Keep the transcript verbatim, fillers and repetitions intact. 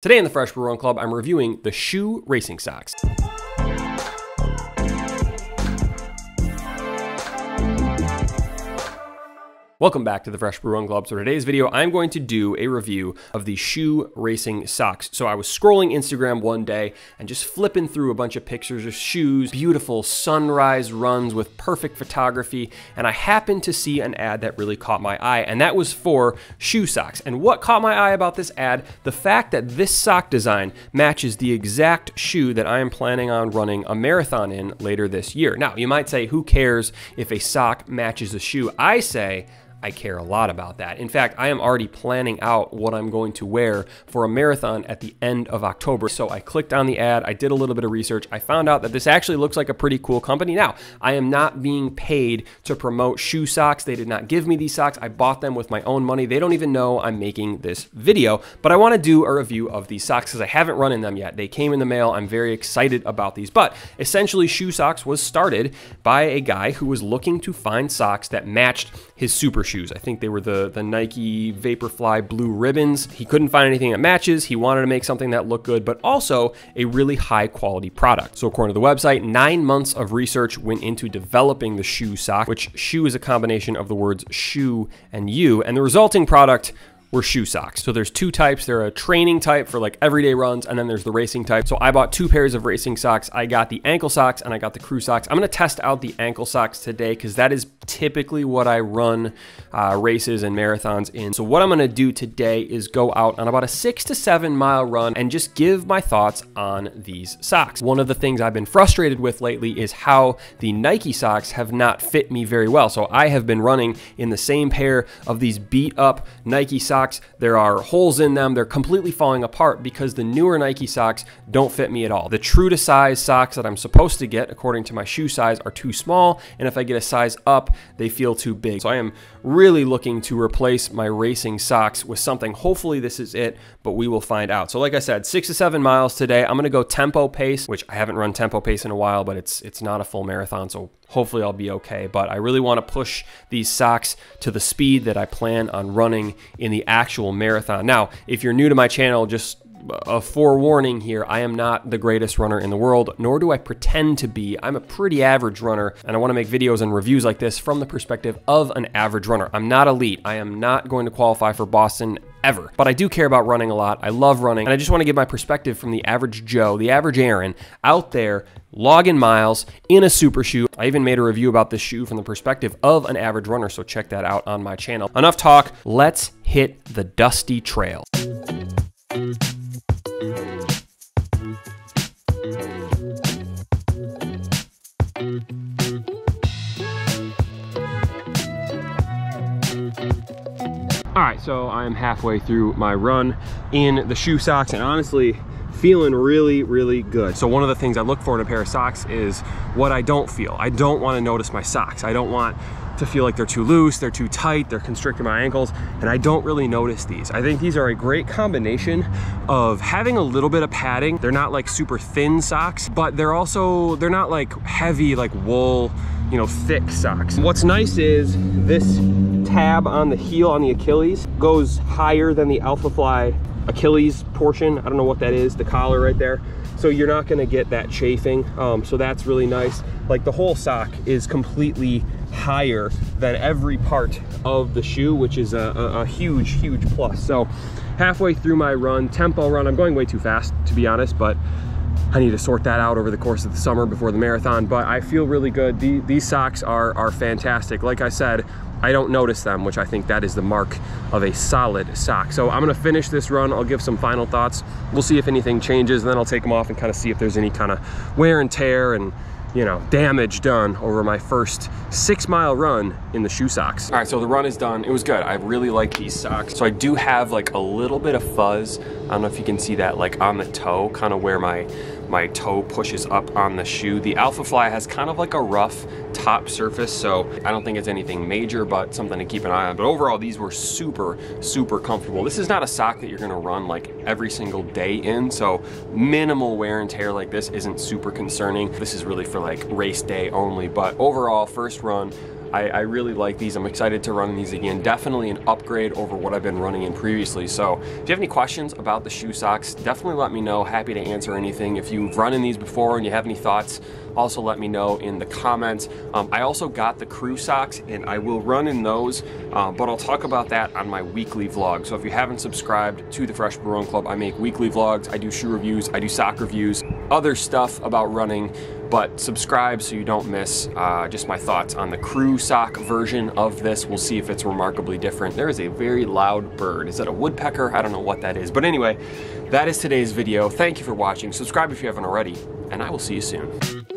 Today in the Fresh Brew Run Club, I'm reviewing the Shyu racing socks. Welcome back to the Fresh Brew Run Club. So for today's video, I'm going to do a review of the Shyu racing socks. So I was scrolling Instagram one day and just flipping through a bunch of pictures of Shyu's beautiful sunrise runs with perfect photography, and I happened to see an ad that really caught my eye, and that was for Shyu socks. And what caught my eye about this ad? The fact that this sock design matches the exact shoe that I am planning on running a marathon in later this year. Now, you might say, who cares if a sock matches a shoe? I say, I care a lot about that. In fact, I am already planning out what I'm going to wear for a marathon at the end of October. So I clicked on the ad, I did a little bit of research, I found out that this actually looks like a pretty cool company. Now, I am not being paid to promote Shyu socks. They did not give me these socks. I bought them with my own money. They don't even know I'm making this video, but I want to do a review of these socks because I haven't run in them yet. They came in the mail. I'm very excited about these, but essentially Shyu socks was started by a guy who was looking to find socks that matched his super shoes. I think they were the, the Nike Vaporfly blue ribbons. He couldn't find anything that matches. He wanted to make something that looked good, but also a really high quality product. So according to the website, nine months of research went into developing the Shyu sock, which Shyu is a combination of the words shoe and you, and the resulting product were Shyu socks. So there's two types. They're a training type for like everyday runs, and then there's the racing type. So I bought two pairs of racing socks. I got the ankle socks and I got the crew socks. I'm gonna test out the ankle socks today because that is typically what I run uh, races and marathons in. So what I'm gonna do today is go out on about a six to seven mile run and just give my thoughts on these socks. One of the things I've been frustrated with lately is how the Nike socks have not fit me very well. So I have been running in the same pair of these beat up Nike socks. There are holes in them. They're completely falling apart because the newer Nike socks don't fit me at all. The true to size socks that I'm supposed to get according to my shoe size are too small, and if I get a size up, they feel too big. So I am really looking to replace my racing socks with something. Hopefully this is it, but we will find out. So like I said, six to seven miles today. I'm gonna go tempo pace, which I haven't run tempo pace in a while, but it's it's not a full marathon, so hopefully I'll be okay. But I really want to push these socks to the speed that I plan on running in the actual marathon. Now, if you're new to my channel, just a forewarning here, I am not the greatest runner in the world, nor do I pretend to be. I'm a pretty average runner, and I want to make videos and reviews like this from the perspective of an average runner. I'm not elite. I am not going to qualify for Boston ever, but I do care about running a lot. I love running, and I just want to give my perspective from the average Joe, the average Aaron out there logging miles in a super shoe. I even made a review about this shoe from the perspective of an average runner, so check that out on my channel. Enough talk. Let's hit the dusty trail. All right, so I'm halfway through my run in the Shyu socks and honestly feeling really, really good. So one of the things I look for in a pair of socks is what I don't feel. I don't want to notice my socks. I don't want to feel like they're too loose, they're too tight, they're constricting my ankles, and I don't really notice these. I think these are a great combination of having a little bit of padding. They're not like super thin socks, but they're also, they're not like heavy, like wool, you know, thick socks. What's nice is this tab on the heel on the Achilles goes higher than the Alphafly Achilles portion. I don't know what that is, the collar right there. So you're not gonna get that chafing. Um, so that's really nice. Like the whole sock is completely higher than every part of the shoe, which is a, a, a huge, huge plus. So halfway through my run, tempo run, I'm going way too fast to be honest, but I need to sort that out over the course of the summer before the marathon, but I feel really good. The, these socks are, are fantastic. Like I said, I don't notice them, which I think that is the mark of a solid sock. So I'm gonna finish this run. I'll give some final thoughts. We'll see if anything changes, and then I'll take them off and kind of see if there's any kind of wear and tear and, you know, damage done over my first six mile run in the Shyu socks. All right, so the run is done. It was good. I really like these socks. So I do have like a little bit of fuzz. I don't know if you can see that, like on the toe, kind of where my my toe pushes up on the shoe. The Alphafly has kind of like a rough top surface, so I don't think it's anything major, but something to keep an eye on. But overall, these were super, super comfortable. This is not a sock that you're gonna run like every single day in, so minimal wear and tear like this isn't super concerning. This is really for like race day only, but overall, first run, I, I really like these. I'm excited to run these again. Definitely an upgrade over what I've been running in previously. So if you have any questions about the Shyu socks, definitely let me know. Happy to answer anything. If you've run in these before and you have any thoughts, also let me know in the comments. Um, I also got the crew socks and I will run in those, uh, but I'll talk about that on my weekly vlog. So if you haven't subscribed to the Fresh Brew Run Club, I make weekly vlogs. I do shoe reviews, I do sock reviews, other stuff about running, but subscribe so you don't miss uh, just my thoughts on the crew sock version of this. We'll see if it's remarkably different. There is a very loud bird. Is that a woodpecker? I don't know what that is. But anyway, that is today's video. Thank you for watching. Subscribe if you haven't already, and I will see you soon.